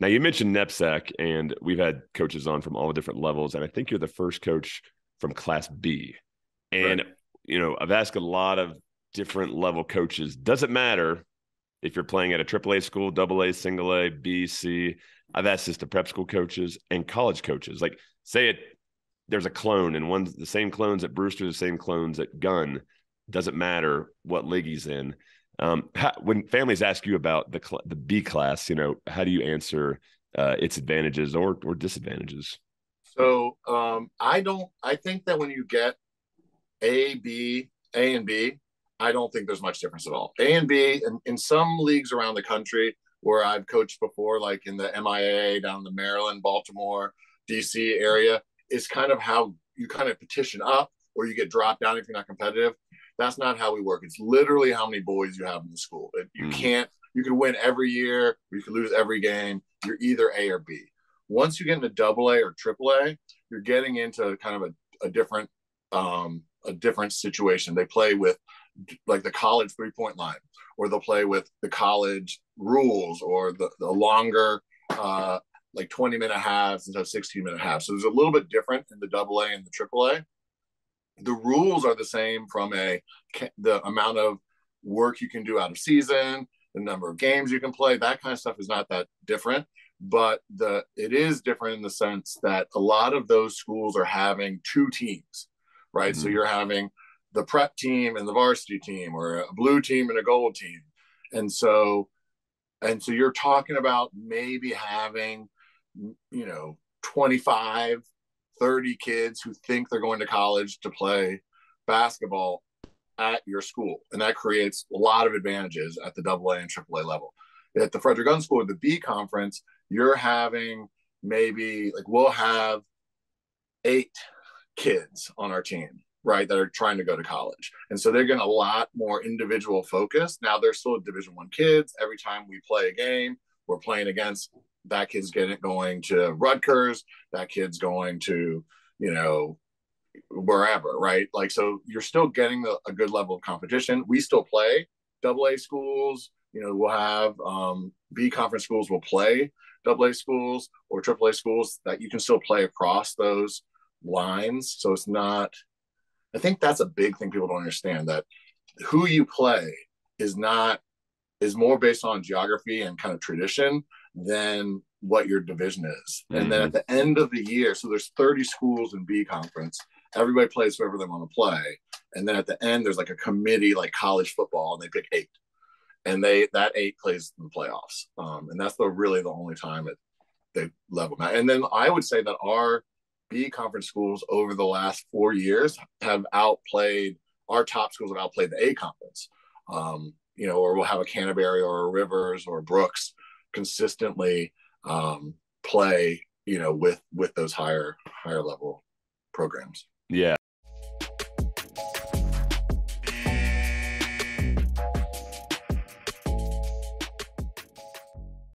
Now, you mentioned NEPSAC, and we've had coaches on from all the different levels, and I think you're the first coach from Class B. And, you know, I've asked a lot of different level coaches, does it matter if you're playing at a AAA school, AA, single A, B, C? I've asked this to prep school coaches and college coaches. Like, say it, there's a clone, and one's the same clones at Brewster, the same clones at Gunn. Doesn't matter what league he's in. When families ask you about the B class, you know, how do you answer its advantages or disadvantages? So I think that when you get A and B, I don't think there's much difference at all. A and B, in some leagues around the country where I've coached before, like in the MIAA down the Maryland, Baltimore, D.C. area, is kind of how you kind of petition up or you get dropped down if you're not competitive. That's not how we work. It's literally how many boys you have in the school. You can't, you can win every year, or you can lose every game. You're either A or B. Once you get into AA or AAA, you're getting into kind of a different situation. They play with like the college three-point line, or they'll play with the college rules, or the longer, like 20-minute halves instead of 16-minute halves. So there's a little bit different in the AA and the AAA. The rules are the same from the amount of work you can do out of season, the number of games you can play, that kind of stuff is not that different. But it is different in the sense that a lot of those schools are having two teams, right? Mm-hmm. So you're having the prep team and the varsity team, or a blue team and a gold team. And so you're talking about maybe having, you know, 25, 30 kids who think they're going to college to play basketball at your school. And that creates a lot of advantages at the AA and AAA level. At the Frederick Gunn School, the B conference, you're having maybe, like, we'll have 8 kids on our team, right, that are trying to go to college. And so they're getting a lot more individual focus. Now they're still Division I kids. Every time we play a game, we're playing against that kid's going to Rutgers, that kid's going to, you know, wherever, right? Like, so you're still getting a good level of competition. We still play AA schools. You know, we'll have B conference schools will play AA schools or AAA schools, that you can still play across those lines. So it's not, I think that's a big thing people don't understand, that who you play is more based on geography and kind of tradition than what your division is. Mm-hmm. And then at the end of the year, so there's 30 schools in B conference, everybody plays whoever they want to play. And then at the end, there's like a committee, like college football, and they pick 8. And that 8 plays in the playoffs. And that's really the only time they level them out. And then I would say that our B conference schools over the last 4 years have outplayed, our top schools have outplayed the A conference. You know, or we'll have a Canterbury or a Rivers or a Brooks consistently play, you know, with those higher level programs. Yeah.